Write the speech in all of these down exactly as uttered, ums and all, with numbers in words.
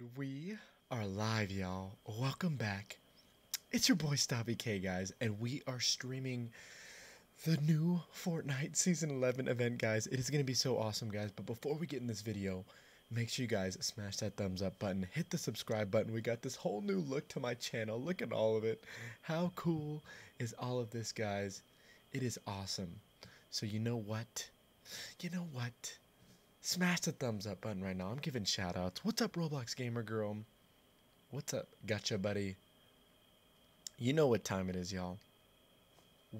And we are live, y'all. Welcome back. It's your boy Stabby K, guys, and we are streaming the new Fortnite Season eleven event, guys. It is going to be so awesome, guys, but before we get in this video, make sure you guys smash that thumbs up button, hit the subscribe button. We got this whole new look to my channel. Look at all of it. How cool is all of this, guys? It is awesome. So you know what? You know what? Smash the thumbs up button right now. I'm giving shout outs. What's up, Roblox Gamer Girl? What's up, gotcha, buddy? You know what time it is, y'all.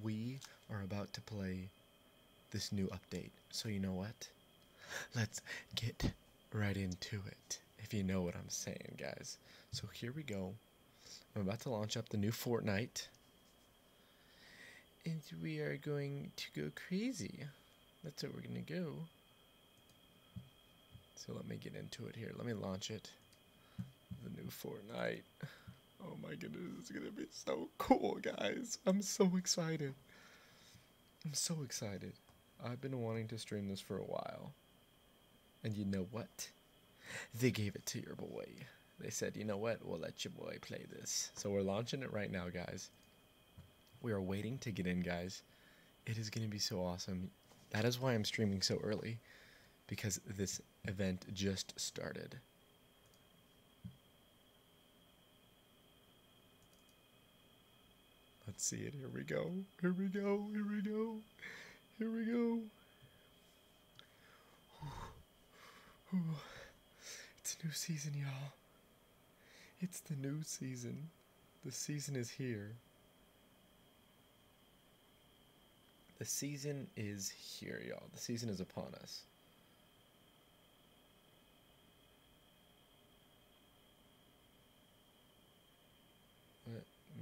We are about to play this new update. So you know what? Let's get right into it, if you know what I'm saying, guys. So here we go. I'm about to launch up the new Fortnite. And we are going to go crazy. That's what we're gonna go. So let me get into it here. Let me launch it. The new Fortnite. Oh my goodness, it's gonna be so cool, guys. I'm so excited. I'm so excited. I've been wanting to stream this for a while. And you know what? They gave it to your boy. They said, you know what? We'll let your boy play this. So we're launching it right now, guys. We are waiting to get in, guys. It is gonna be so awesome. That is why I'm streaming so early. Because this event just started. Let's see it. Here we go. Here we go. Here we go. Here we go. Ooh. Ooh. It's a new season, y'all. It's the new season. The season is here. The season is here, y'all. The season is upon us.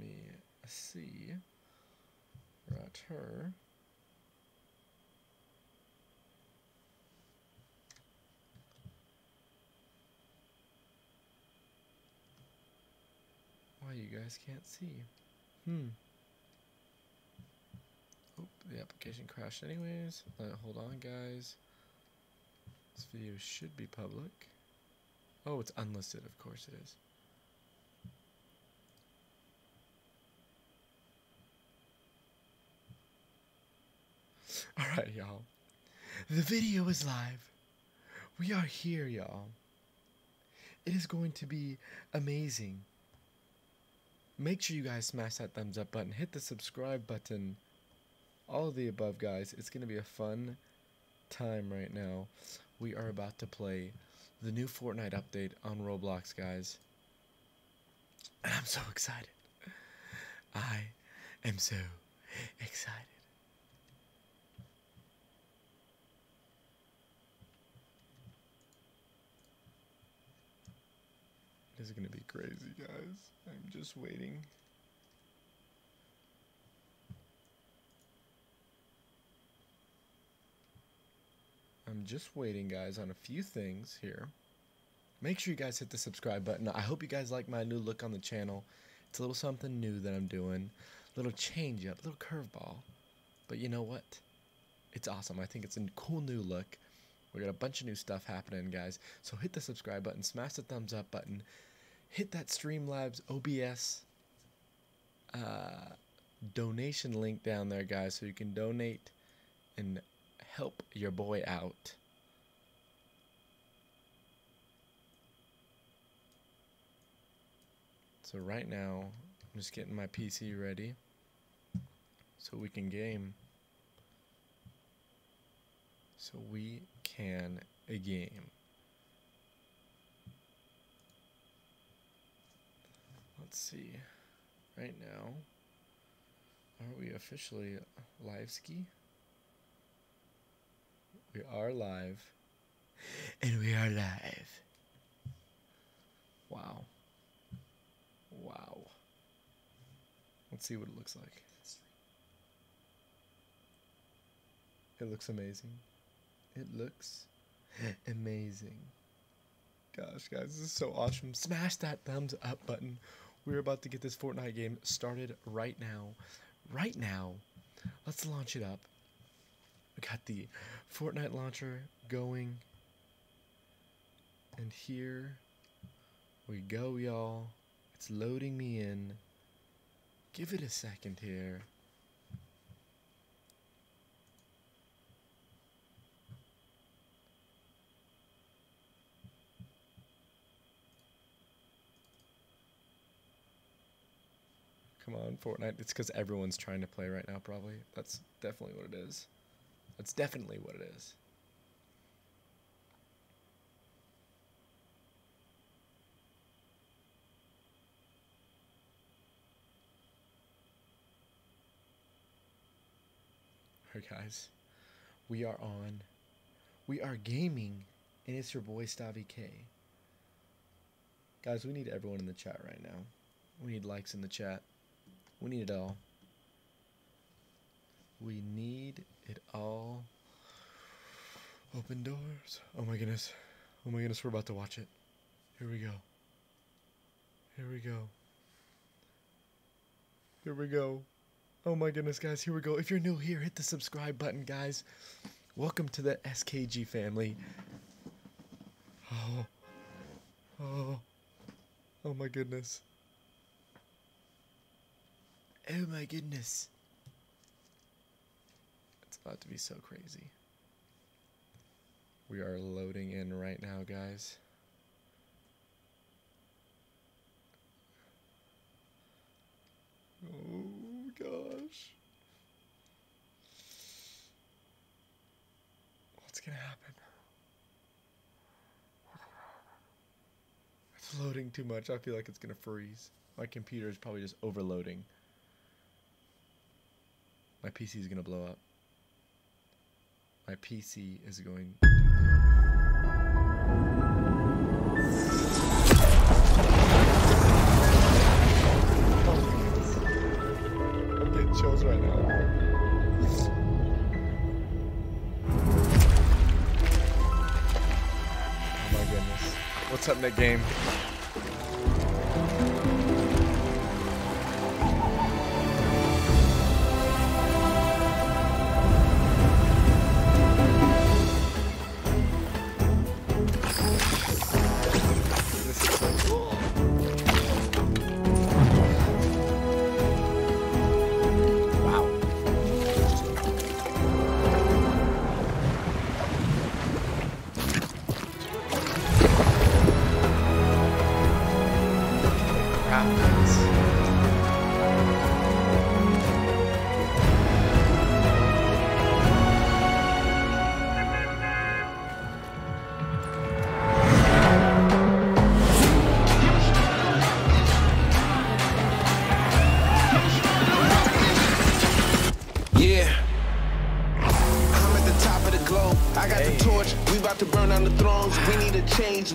Let me see. Right here. Why you guys can't see? Hmm. Oh, the application crashed anyways. Uh, hold on, guys. This video should be public. Oh, it's unlisted. Of course it is. Alright, y'all. The video is live. We are here, y'all. It is going to be amazing. Make sure you guys smash that thumbs up button. Hit the subscribe button. All of the above, guys. It's going to be a fun time right now. We are about to play the new Fortnite update on Roblox, guys. And I'm so excited. I am so excited. This is gonna be crazy, guys. I'm just waiting. I'm just waiting, guys, on a few things here. Make sure you guys hit the subscribe button. I hope you guys like my new look on the channel. It's a little something new that I'm doing. A little change up, a little curveball. But you know what? It's awesome. I think it's a cool new look. We got a bunch of new stuff happening, guys. So hit the subscribe button, smash the thumbs up button. Hit that Streamlabs O B S uh, donation link down there, guys, so you can donate and help your boy out. So right now, I'm just getting my P C ready so we can game. So we can game. Let's see, right now, are we officially live ski? We are live, and we are live. Wow. Wow. Let's see what it looks like. It looks amazing. It looks amazing. Gosh, guys, this is so awesome. Smash that thumbs up button. We're about to get this Fortnite game started right now. Right now. Let's launch it up. We got the Fortnite launcher going. And here we go, y'all. It's loading me in. Give it a second here. Come on, Fortnite. It's because everyone's trying to play right now, probably. That's definitely what it is. That's definitely what it is. Alright, guys. We are on. We are gaming, and it's your boy, Stabby K. Guys, we need everyone in the chat right now. We need likes in the chat. We need it all. We need it all. Open doors. Oh my goodness. Oh my goodness, we're about to watch it. Here we go. Here we go. Here we go. Oh my goodness, guys, here we go. If you're new here, hit the subscribe button, guys. Welcome to the S K G family. Oh. Oh. Oh my goodness. Oh my goodness. It's about to be so crazy. We are loading in right now, guys. Oh gosh. What's gonna happen? It's loading too much. I feel like it's gonna freeze. My computer is probably just overloading. My P C is gonna blow up. My P C is going. Oh, I'm getting chills right now. Oh my goodness. What's up, Nick Game?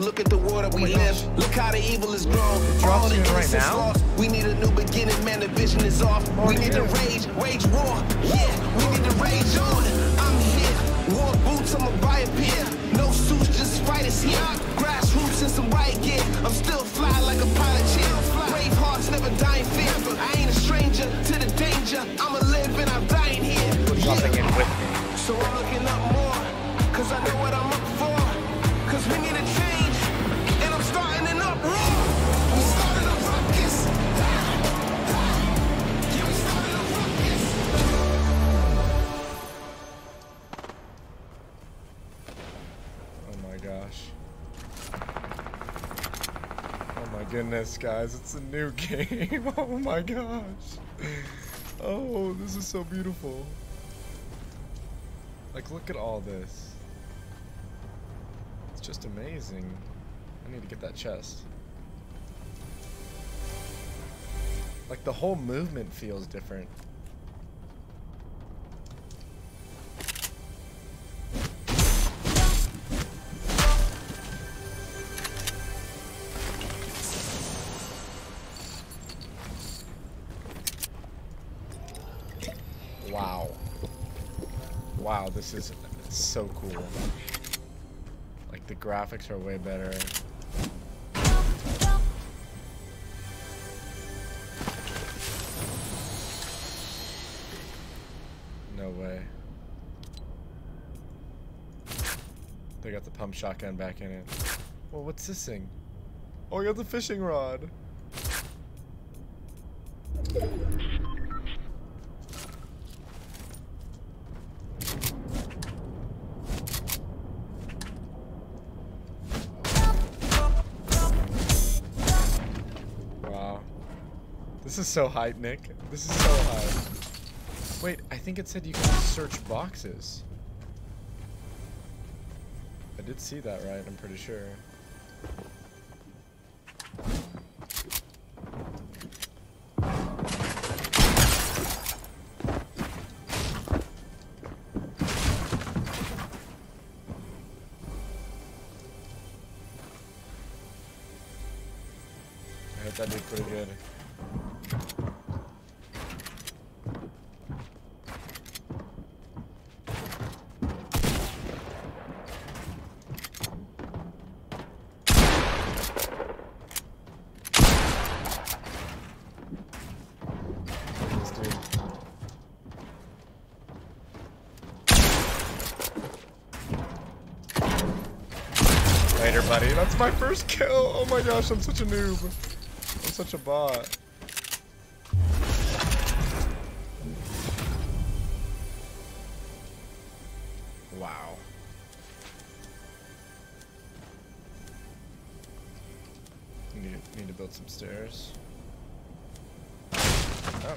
Look at the world that we live. Look how the evil is grown. All the innocence lost. We need a new beginning, man. The vision is off. We need to rage, wage war. Yeah, we need to rage on. I'm here. War boots, I'ma buy a pair. No suits, just fighters here. Grassroots and some riot gear. I'm still fly like a pilot here. Brave hearts never die in fear. I ain't a stranger to the danger. I'ma live and I'm dying here. Put something in with me. So I'm looking up more, cause I know what I'm up for. Cause we need a change. Goodness, guys, it's a new game. Oh my gosh. Oh, this is so beautiful. Like, look at all this. It's just amazing. I need to get that chest. Like, the whole movement feels different. This is so cool. Like, the graphics are way better. No way. They got the pump shotgun back in it. Well, what's this thing? Oh, I got the fishing rod. Wow. This is so hype, Nick. This is so hype. Wait, I think it said you can search boxes. I did see that, right? I'm pretty sure. That did pretty good. Later, buddy. That's my first kill. Oh my gosh, I'm such a noob. I'm such a bot. Wow. Need, need to build some stairs. Oh.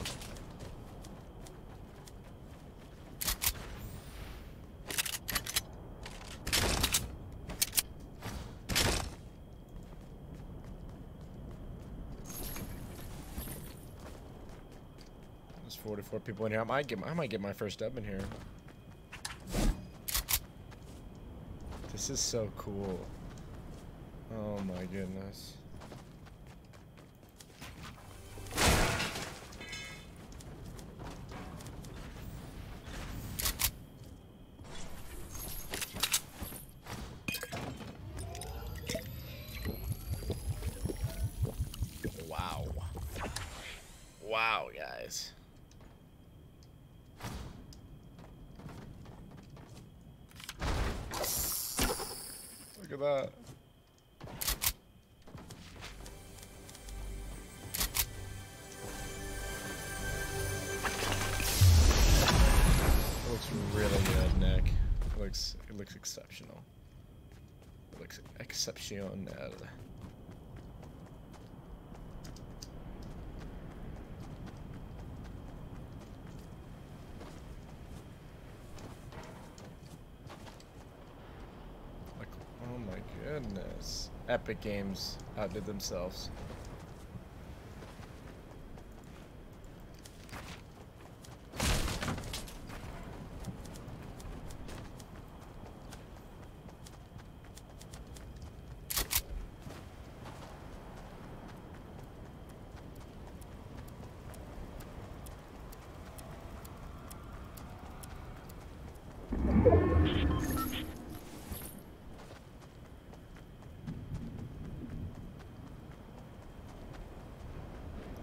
forty-four people in here. I might get I might get my first dub in here. This is so cool. Oh my goodness. Wow. Wow, guys. Look at that. It looks really good, Nick. It looks, it looks exceptional. It looks exceptional. Goodness. Epic Games outdid themselves.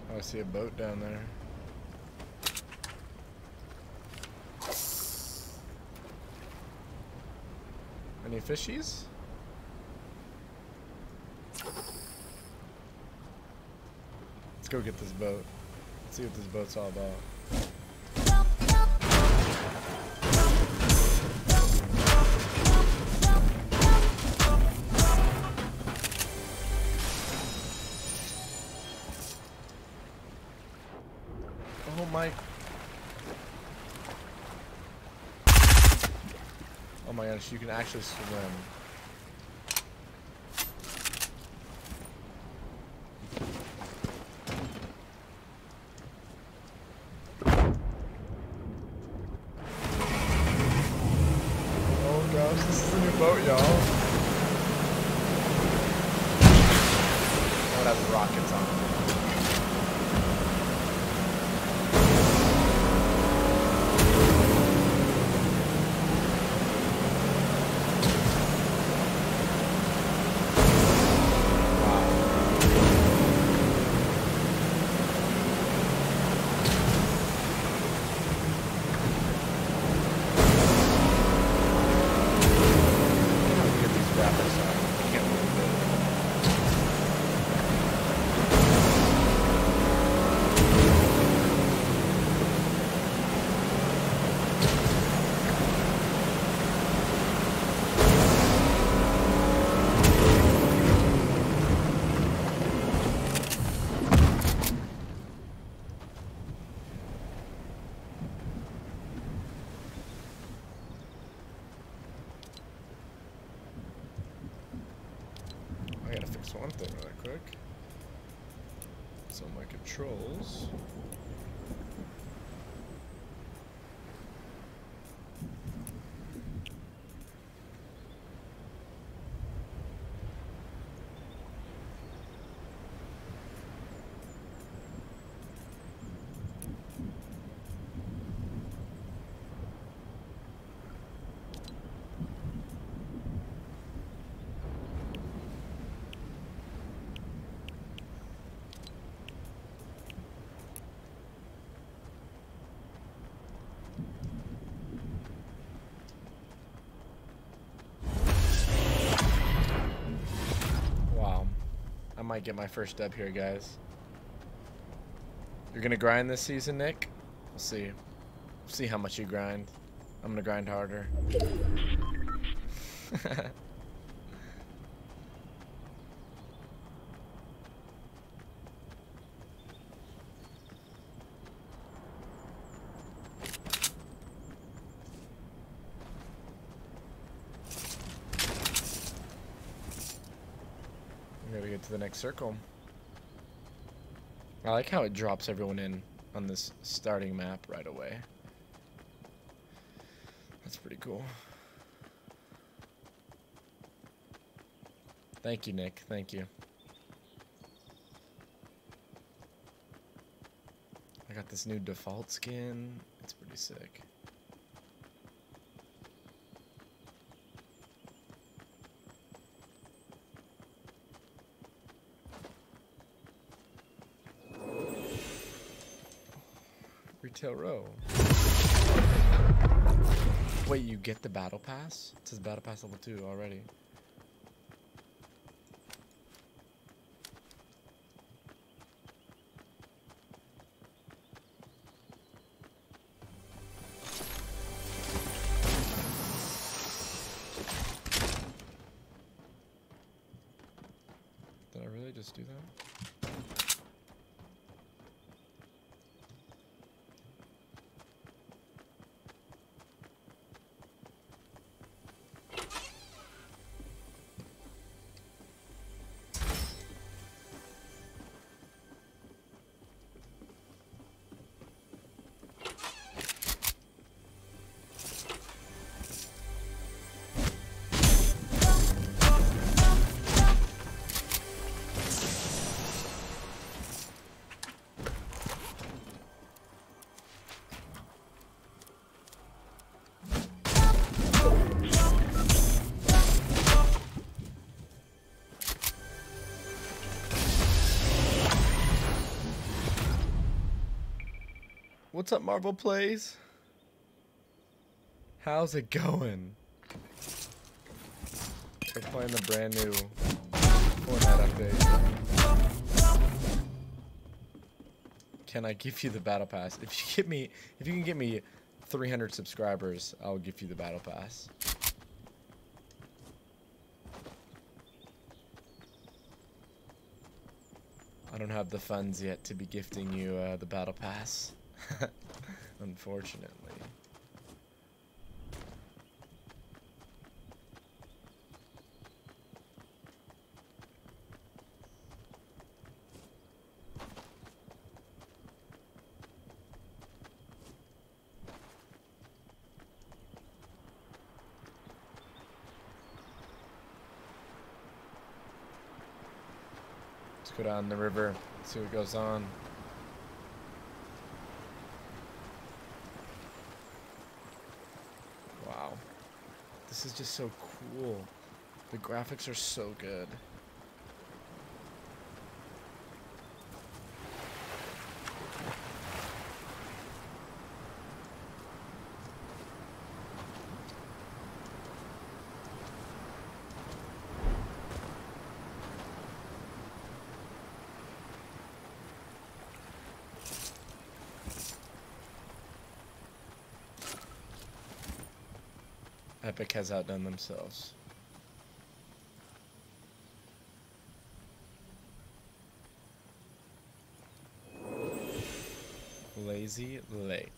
I see a boat down there. Any fishies? Let's go get this boat. Let's see what this boat's all about. Oh my. Oh my gosh, you can actually swim. Oh gosh, this is a new boat, y'all. Oh, it has rockets on it. I gotta fix one thing really quick. So my controls. I might get my first dub here, guys. You're gonna grind this season, Nick? We'll see. We'll see how much you grind. I'm gonna grind harder. Circle. I like how it drops everyone in on this starting map right away. That's pretty cool. Thank you, Nick. Thank you. I got this new default skin. It's pretty sick. Tail row. Wait, you get the battle pass? It says battle pass level two already. Did I really just do that? What's up, Marvel Plays? How's it going? We're playing the brand new Fortnite update. Can I give you the battle pass? If you get me, if you can get me three hundred subscribers, I'll give you the battle pass. I don't have the funds yet to be gifting you uh, the battle pass. Unfortunately. Let's go down the river, see what goes on. This is just so cool. The graphics are so good. Epic has outdone themselves. Lazy Lake.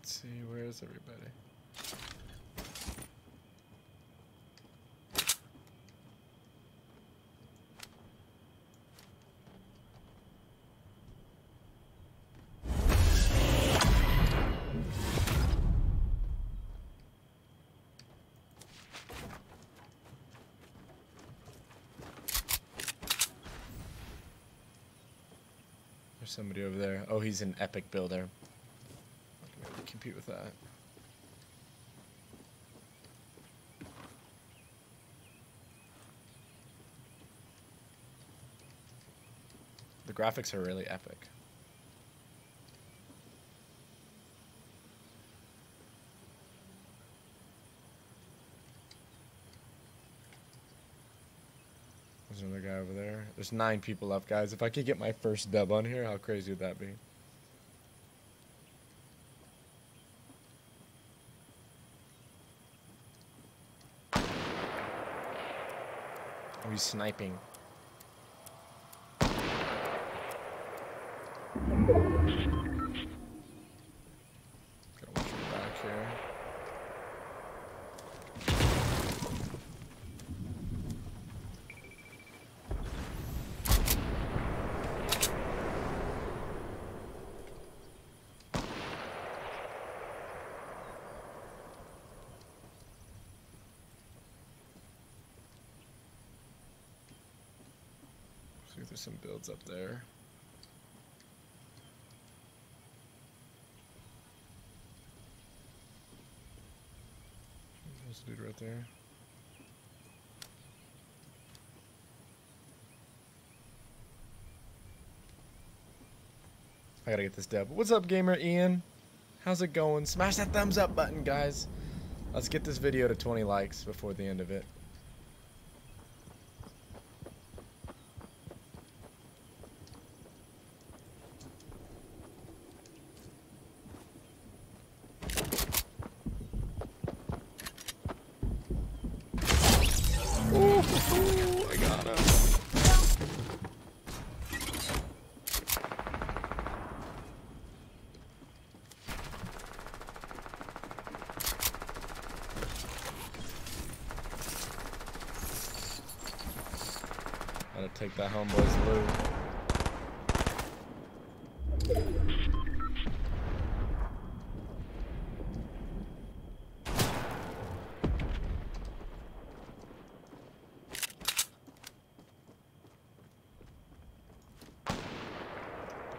Let's see, where is everybody? Somebody over there. Oh, he's an epic builder. I can really compete with that. The graphics are really epic. There's another guy over there. There's nine people left, guys. If I could get my first dub on here, how crazy would that be? Oh, he's sniping. There's some builds up there. There's a dude right there. I gotta get this dub. What's up, Gamer Ian? How's it going? Smash that thumbs up button, guys. Let's get this video to twenty likes before the end of it. Take that homeboy's loot.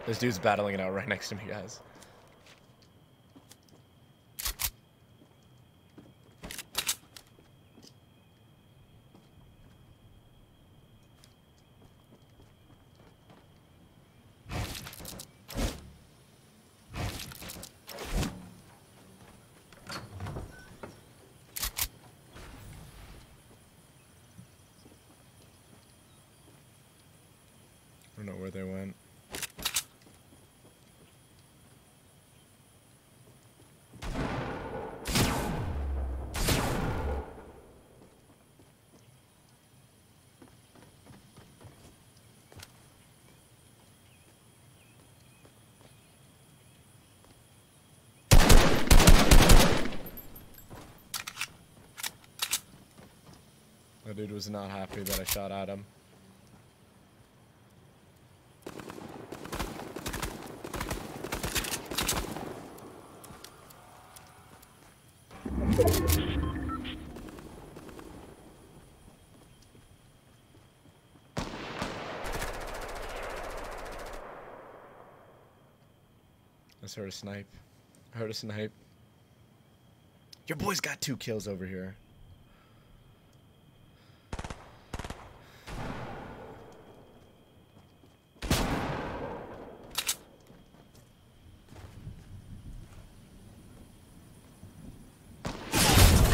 This dude's battling it out right next to me, guys. I don't know where they went. That dude was not happy that I shot at him. I heard a snipe. I heard a snipe. Your boy's got two kills over here.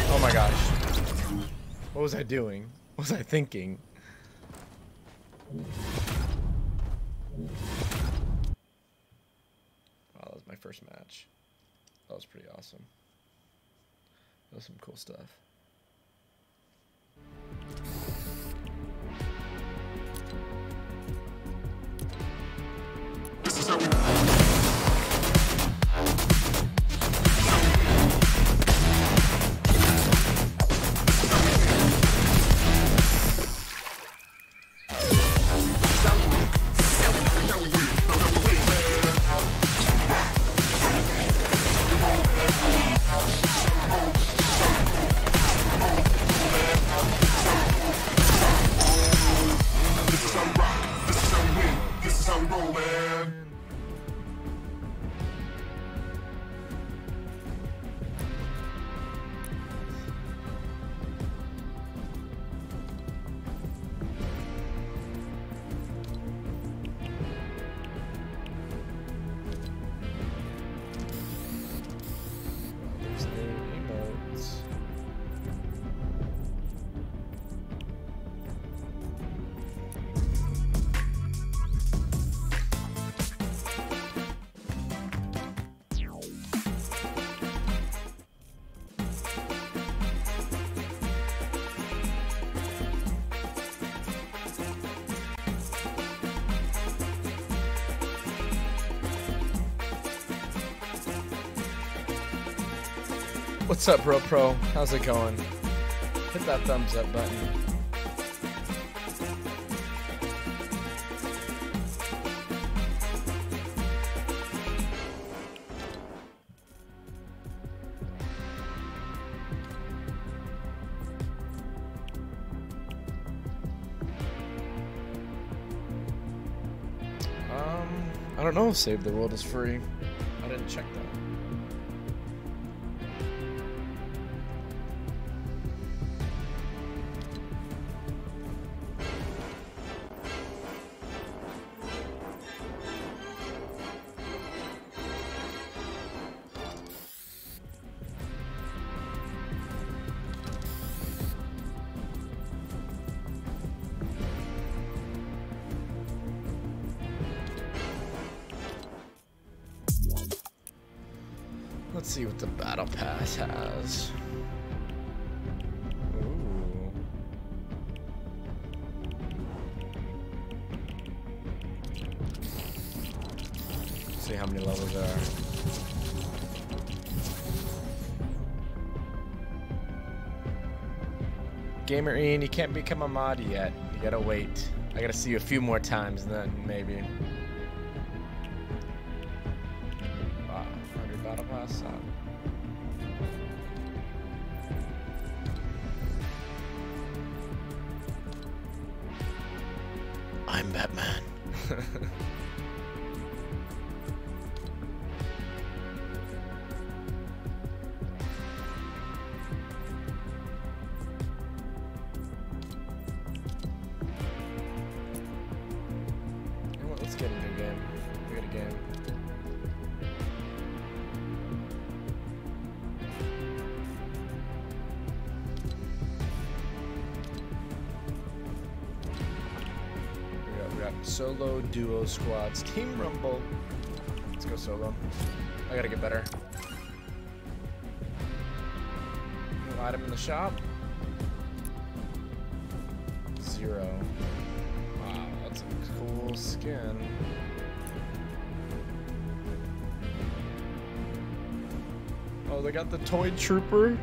Oh my gosh. What was I doing? What was I thinking? First match. That was pretty awesome. That was some cool stuff. This is how we What's up, bro pro? How's it going? Hit that thumbs up button. Um, I don't know if Save the World is free. I didn't check that. Let's see what the battle pass has. Ooh. Let's see how many levels there are. Gamer Ian, you can't become a mod yet. You gotta wait. I gotta see you a few more times, and then maybe. I'm Batman. Let's get into a game. We got a game. Solo, duo, squads, team rumble. Let's go solo. I gotta get better. New item in the shop. Zero. Wow, that's a cool skin. Oh, they got the toy trooper.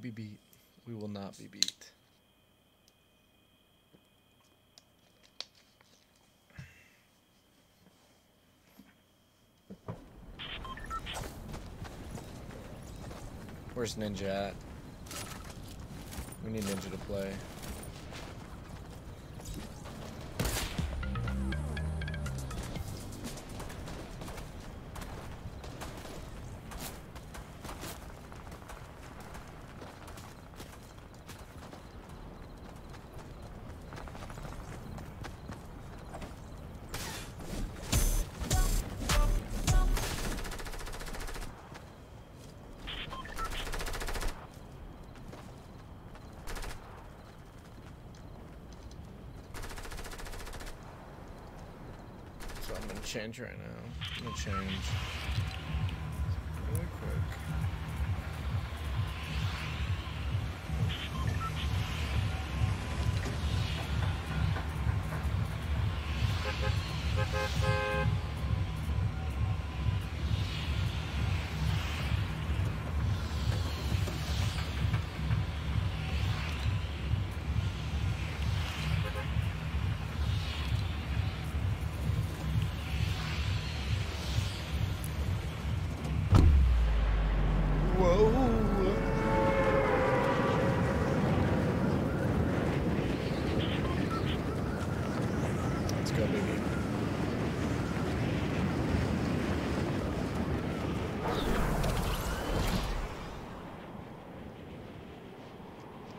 Be beat. We will not be beat. Where's Ninja at? We need Ninja to play. I'm gonna change right now. I'm gonna change really quick.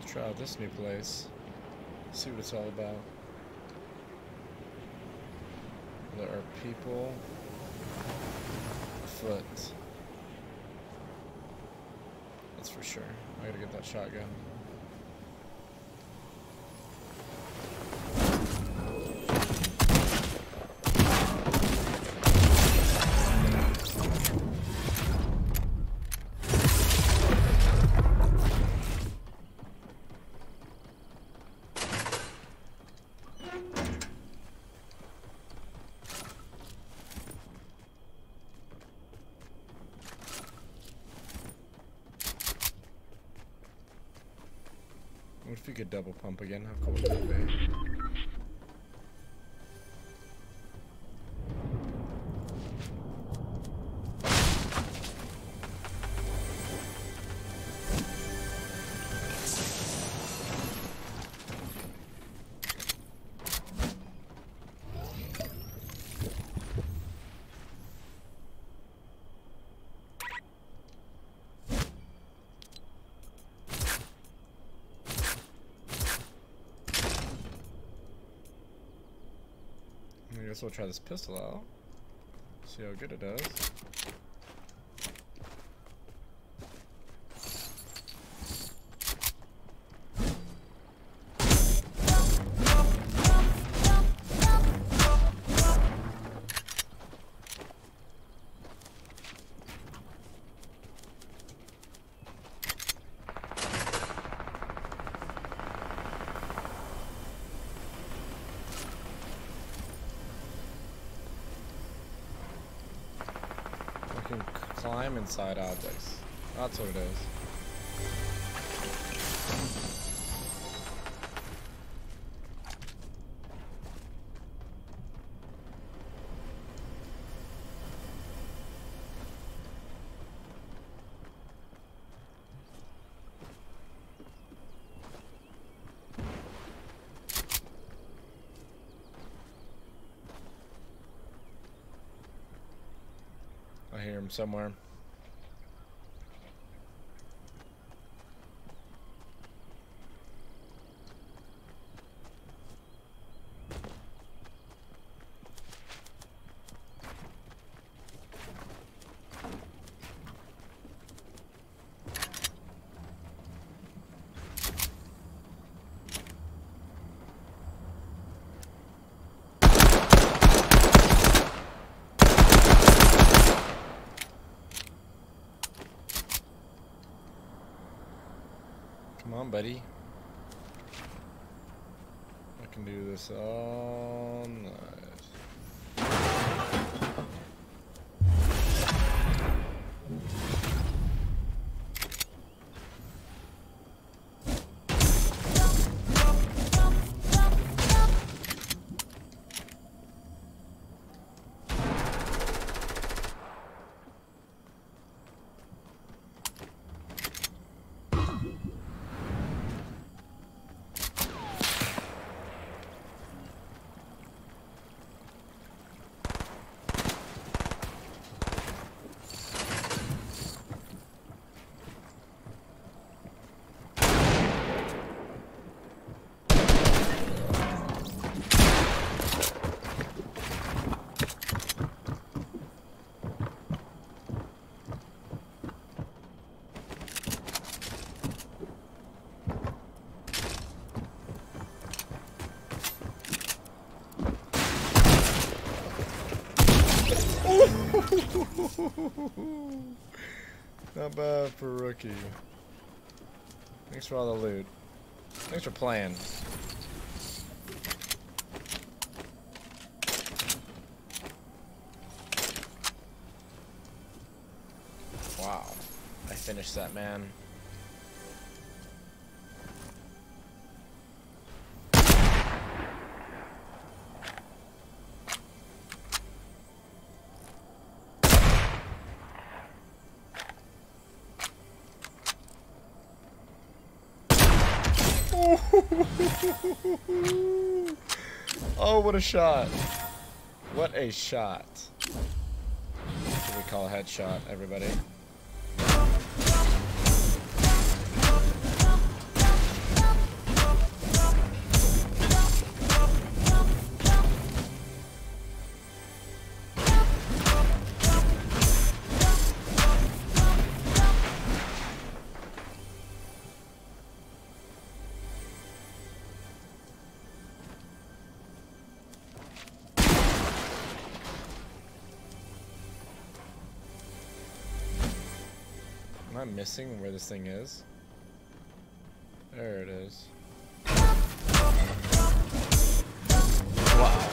Try out this new place. See what it's all about. There are people afoot. That's for sure. I gotta get that shotgun. What if you could double pump again? How cool would that be? I guess we'll try this pistol out, see how good it does. Climb inside objects. That's what it is. I hear him somewhere. Come on, buddy. I can do this all night. Not bad for rookie. Thanks for all the loot. Thanks for playing. Wow. I finished that, man. Oh, what a shot. What a shot. That's what we call a headshot, everybody. Am I missing where this thing is? There it is. Wow.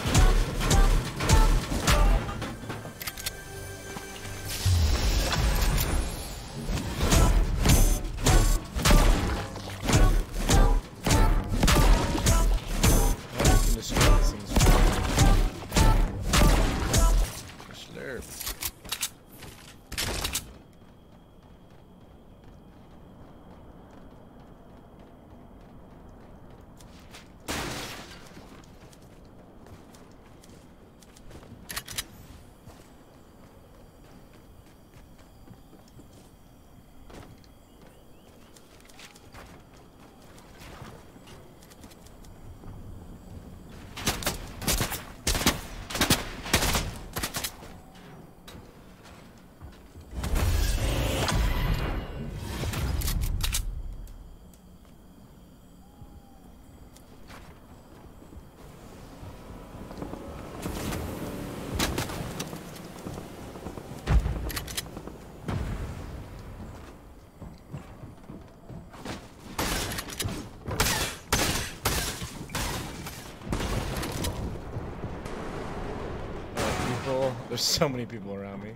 There's so many people around me.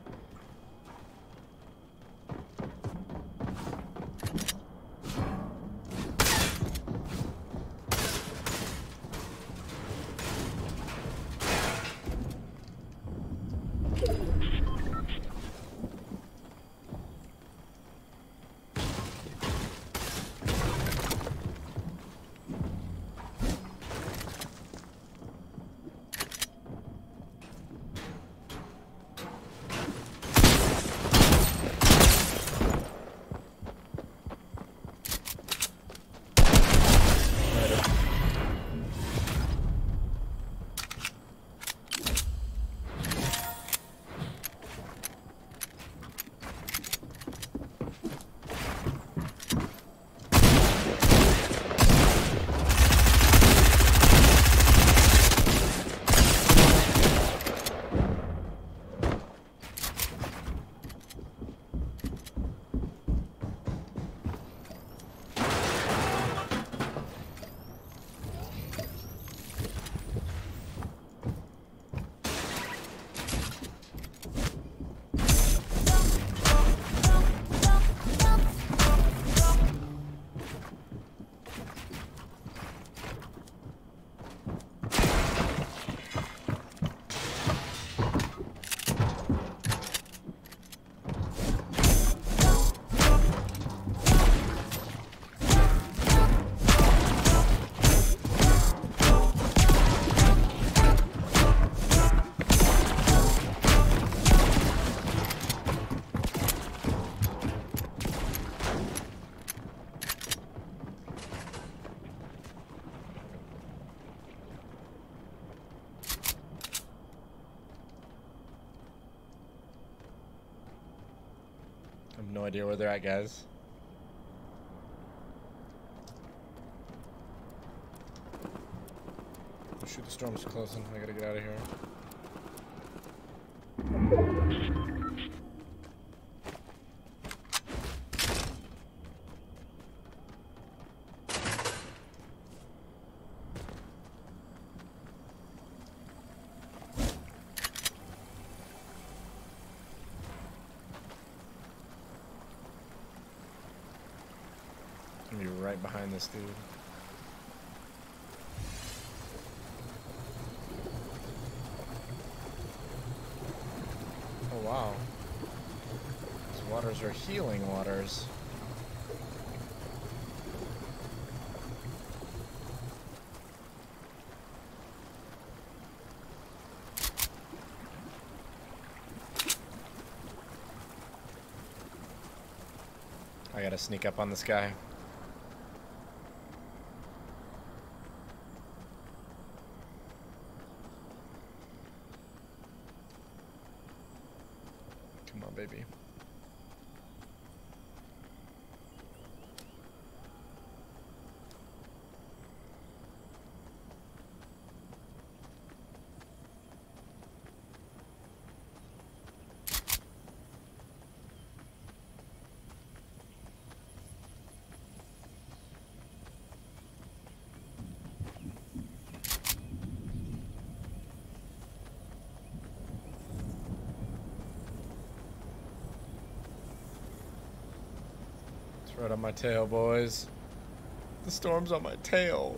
No idea where they're at, guys. Oh, shoot, the storm's closing. I gotta get out of here. Right behind this dude. Oh wow. These waters are healing waters. I gotta sneak up on this guy. Baby. Right on my tail, boys. The storm's on my tail.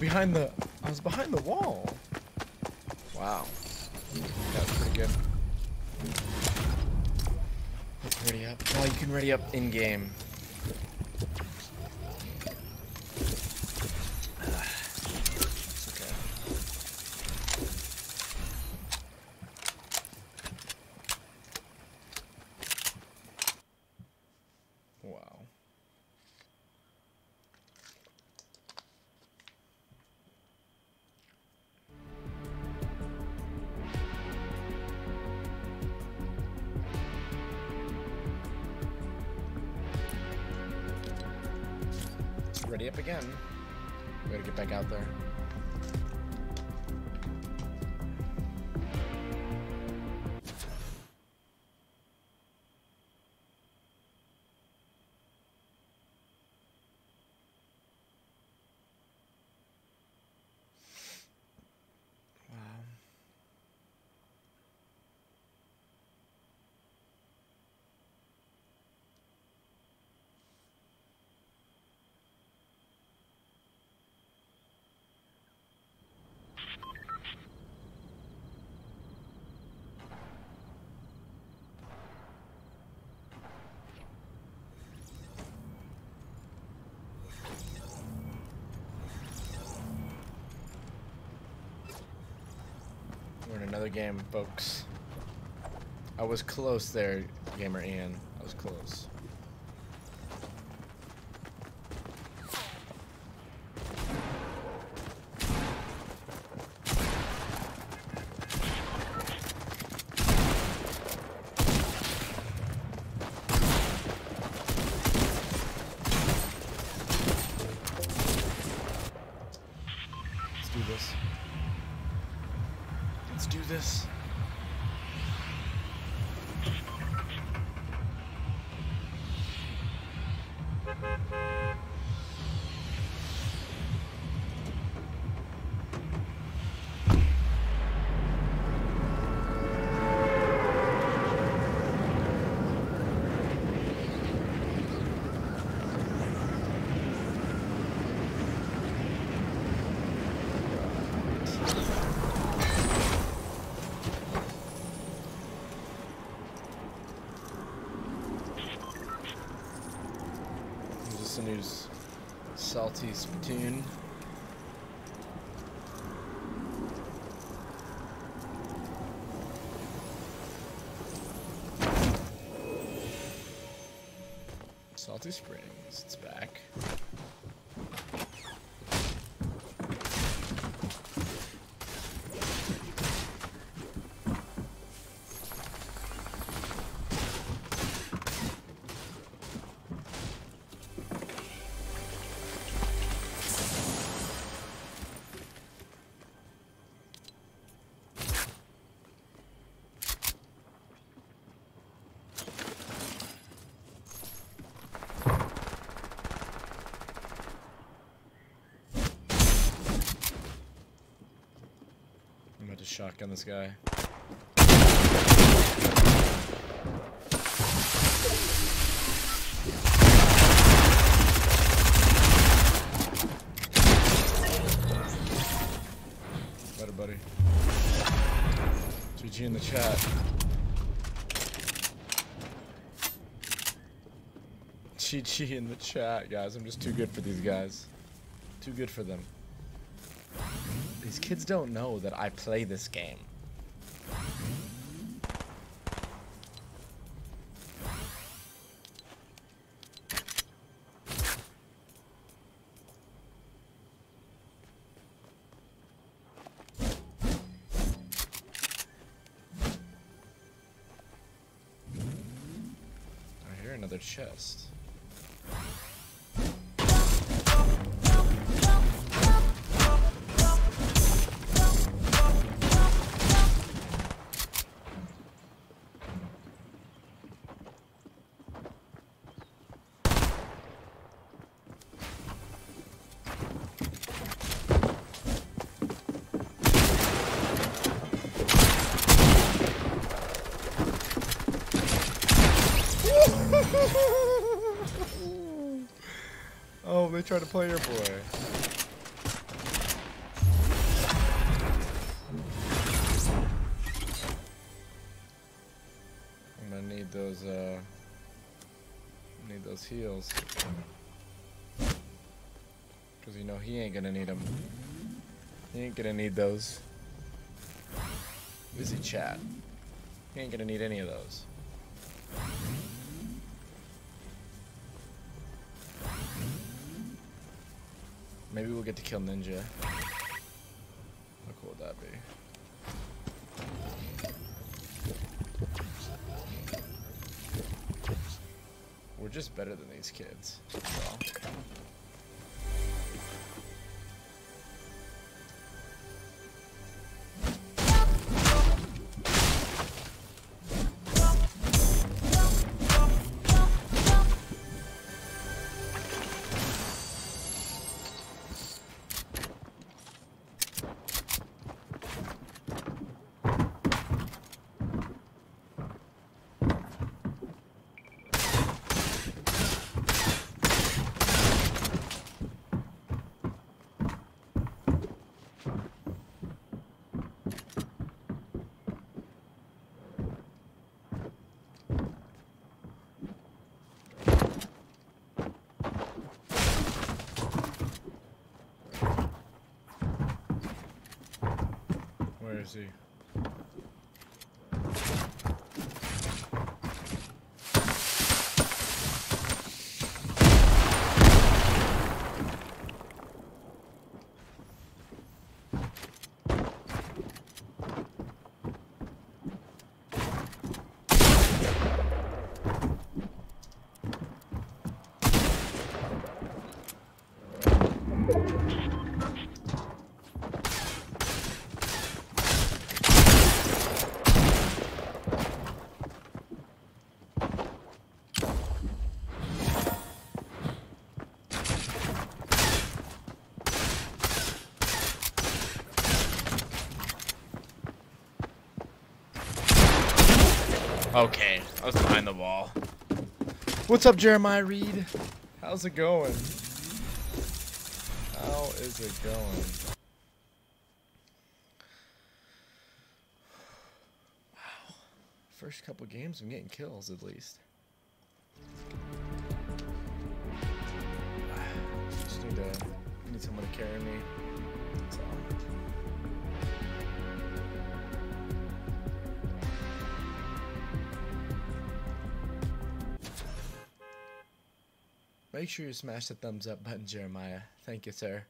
Behind the, I was behind the wall. Wow, that was pretty good. Let's ready up. Oh, you can ready up in game. It's okay. ready up again. We gotta get back out there. Another game, folks. I was close there, Gamer Ian. I was close. Salty Springs. Salty Springs, it's back. Shotgun this guy. Better, buddy. G G in the chat. G G in the chat, guys. I'm just too good for these guys. Too good for them. These kids don't know that I play this game. I hear another chest. They try to play your boy. I'm gonna need those. Uh, need those heals, cause you know he ain't gonna need them. He ain't gonna need those. Busy chat. He ain't gonna need any of those. Maybe we'll get to kill Ninja. How cool would that be? We're just better than these kids. So. see. Okay, I was behind the wall. What's up, Jeremiah Reed? How's it going? How is it going? Wow. First couple games, I'm getting kills at least. Just need to need someone to carry me. That's all. Make sure you smash the thumbs up button, Jeremiah. Thank you, sir.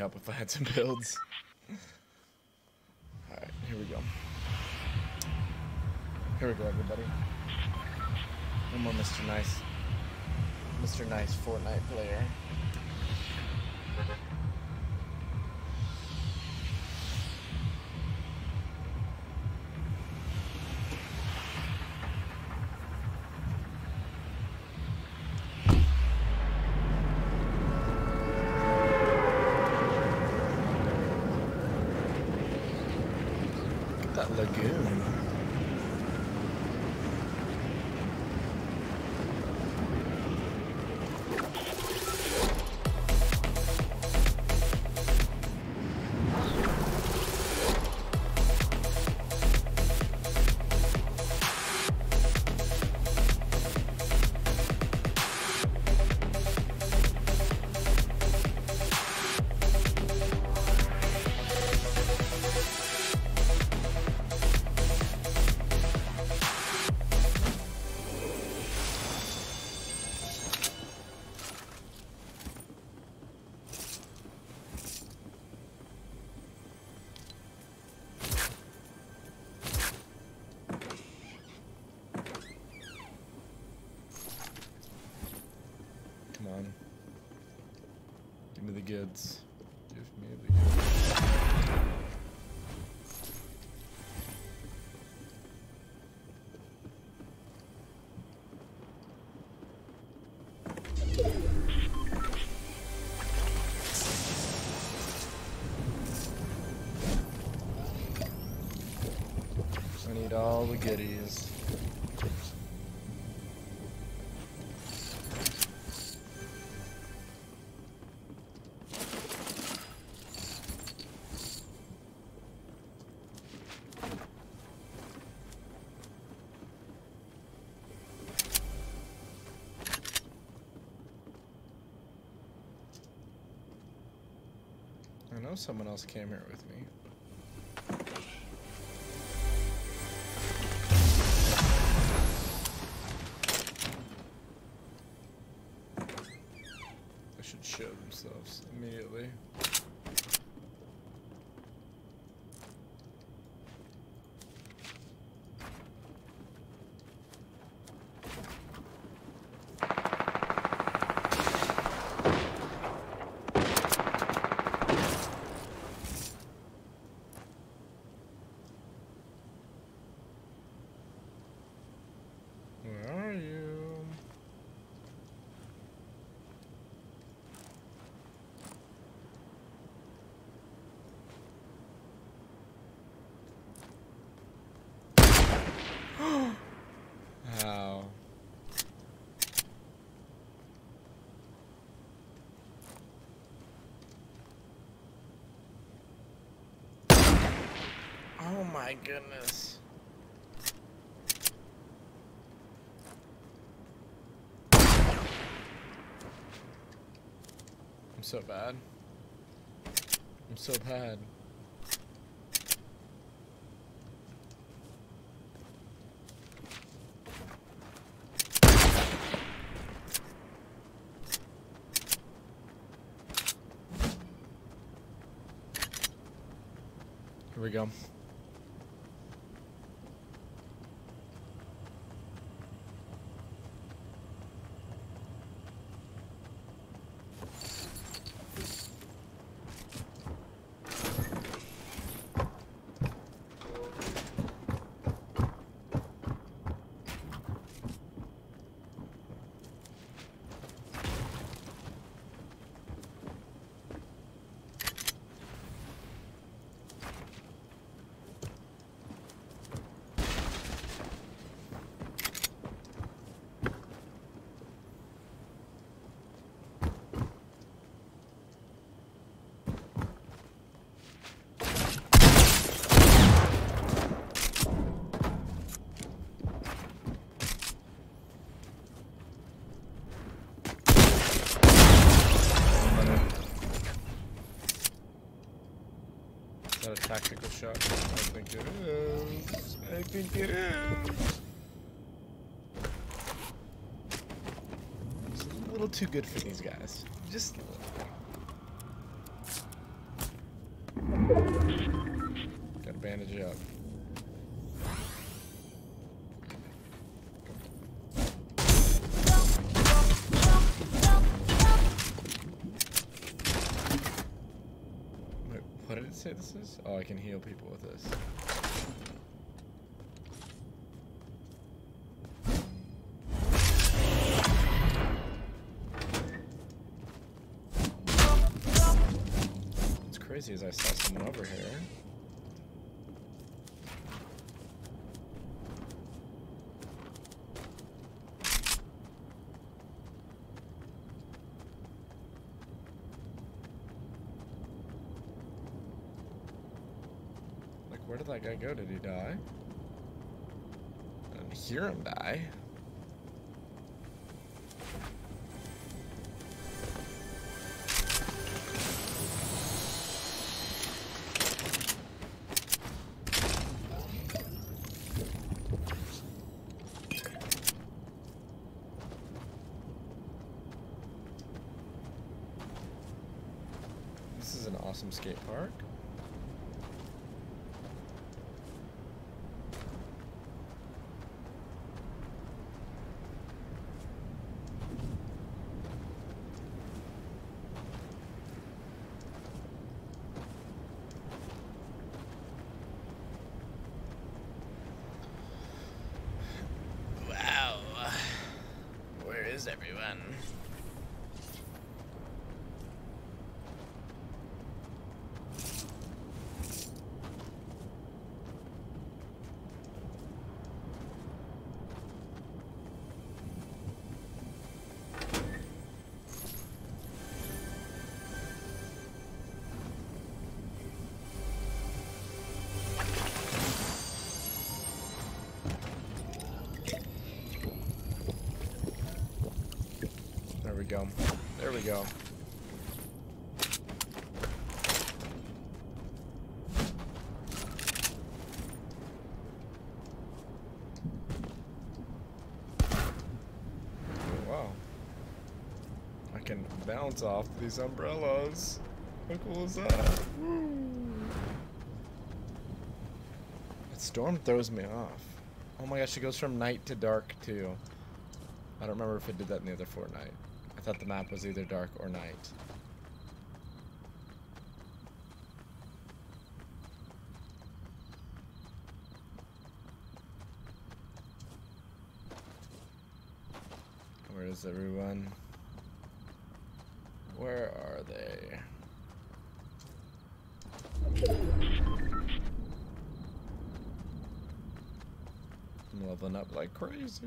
Help if I had some builds. Alright, here we go. Here we go, everybody. One more Mister Nice. Mister Nice Fortnite player. Goods. Give me the goods. I need all the goodies. know someone else came here with me. They should show themselves immediately. Oh my goodness. I'm so bad. I'm so bad. Here we go. A tactical shot. I think it is. I think it is. It's a little too good for these guys. Just a little. Gotta bandage it up. Say this is? Oh, I can heal people with this. What's crazy is I saw someone over here. Where did that guy go? Did he die? I didn't hear him die. This is an awesome skate park. Everyone. There we go. There we go. bounce off these umbrellas. How cool is that? Woo. That storm throws me off. Oh my gosh, it goes from night to dark too. I don't remember if it did that in the other Fortnite. I thought the map was either dark or night. Where is everyone? Where are they? I'm leveling up like crazy.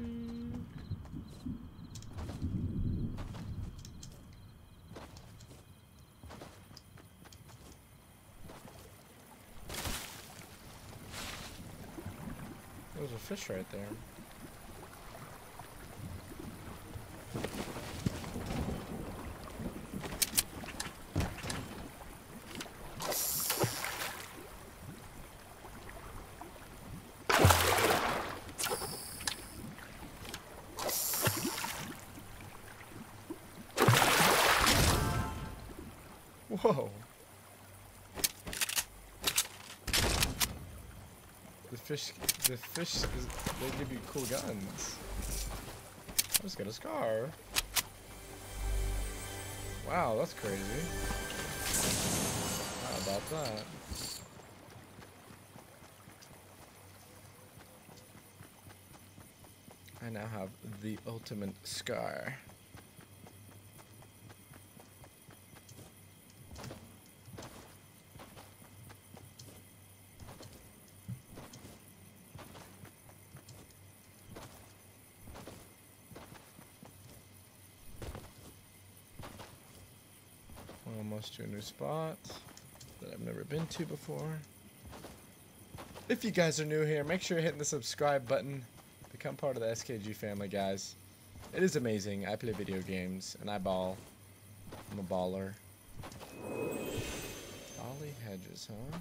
There's a fish right there. Whoa. The fish, the fish, is, they give you cool guns. I just got a scar. Wow, that's crazy. How about that? I now have the ultimate scar. Almost to a new spot that I've never been to before. If you guys are new here, make sure you're hitting the subscribe button. Become part of the S K G family, guys. It is amazing. I play video games and I ball. I'm a baller. Ollie Hedges, huh?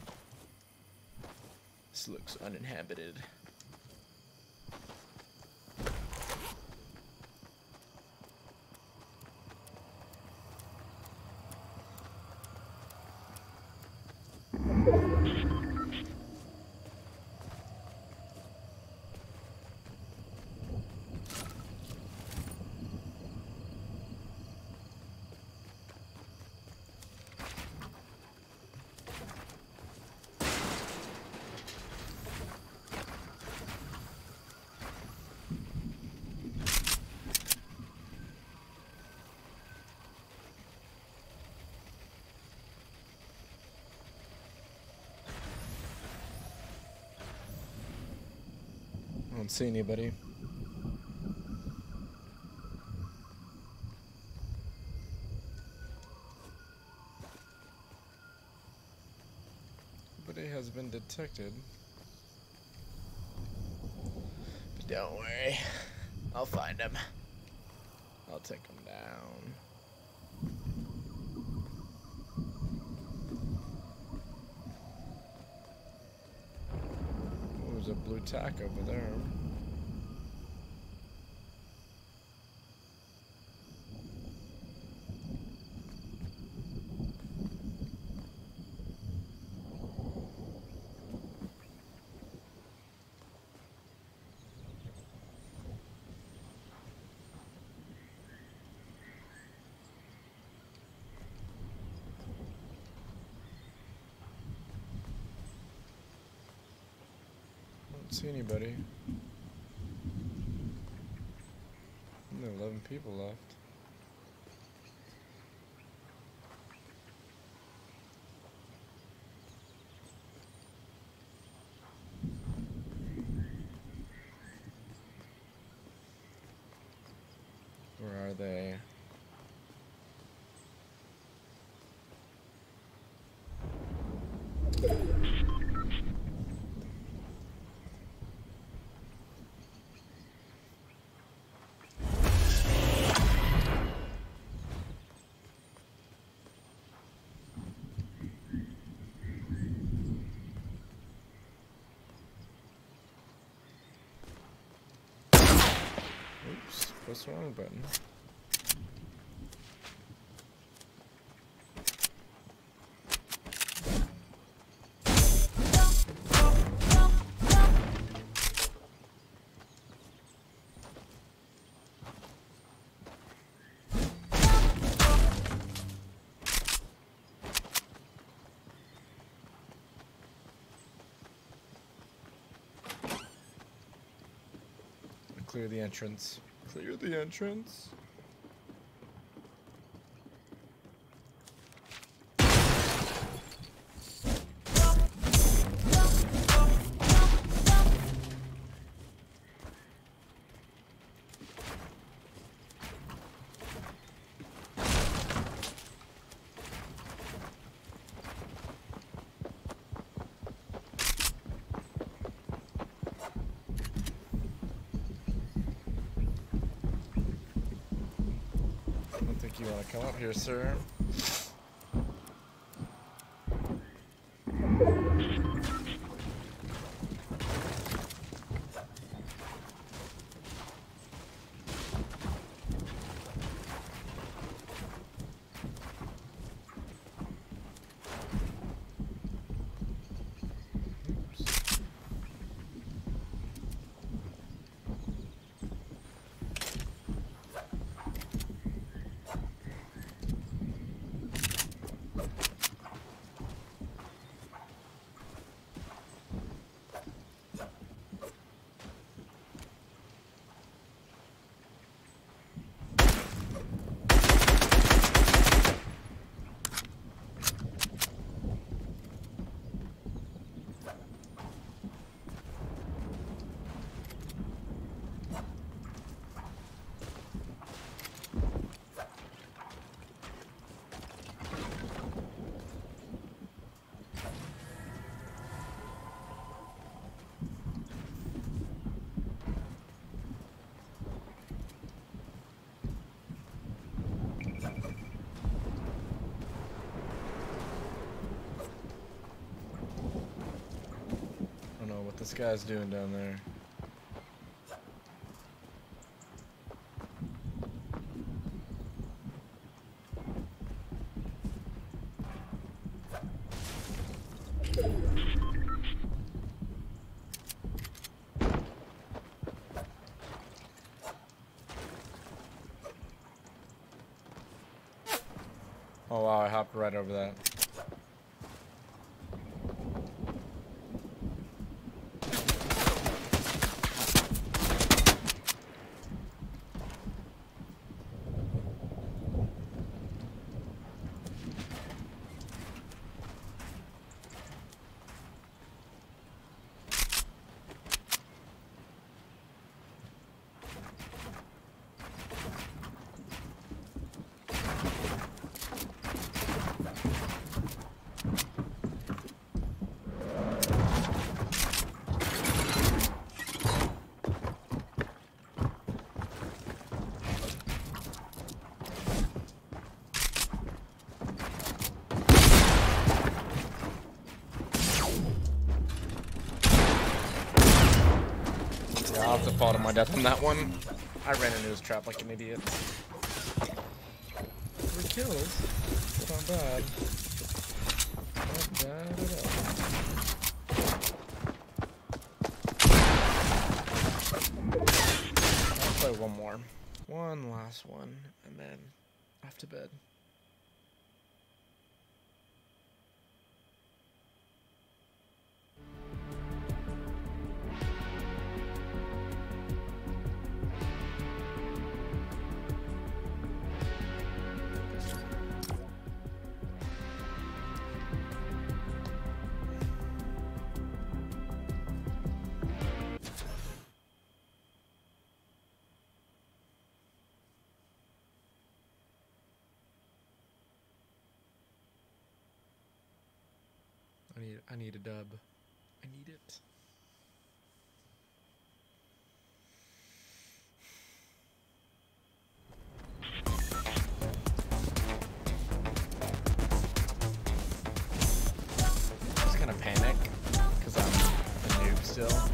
This looks uninhabited. I don't see anybody. Nobody has been detected. But don't worry, I'll find him. I'll take him down. There's a blue tack over there. See anybody? There are eleven people left. Where are they? What's the wrong button? clear the entrance. Clear the entrance. You want to come up here, sir? This guy's doing down there. Oh wow, I hopped right over that. I'll have to fall to my death on that one. I ran into his trap like an idiot. Three kills. Not bad. Not bad at all. I'll play one more. One last one, and then off to bed. I need, I need a dub. I need it. I'm just gonna panic because I'm a noob still.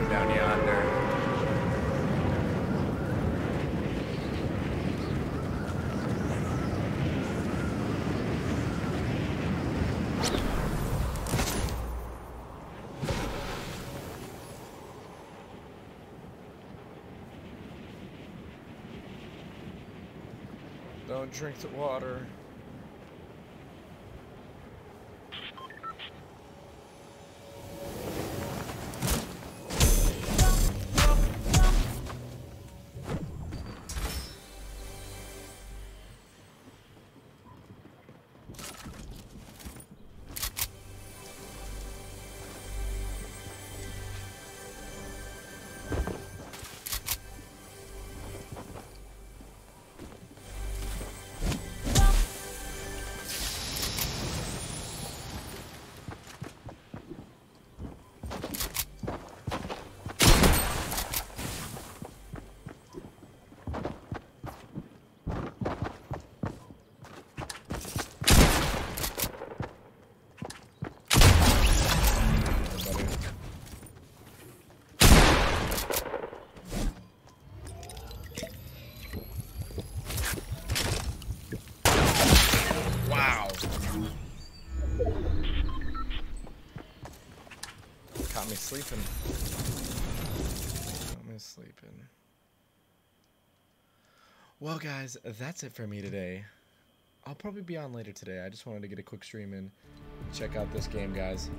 from down yonder. Don't drink the water. Sleeping. I'm sleeping. Well, guys, that's it for me today. I'll probably be on later today. I just wanted to get a quick stream in. Check out this game, guys.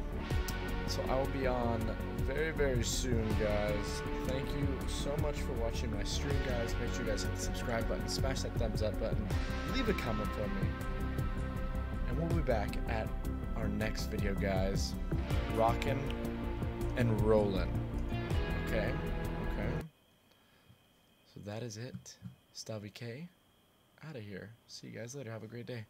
So I will be on very, very soon, guys. Thank you so much for watching my stream, guys. Make sure you guys hit the subscribe button, smash that thumbs up button, leave a comment for me. And we'll be back at our next video, guys. Rockin' and rolling. Okay, okay. So that is it. StaviK, out of here. See you guys later. Have a great day.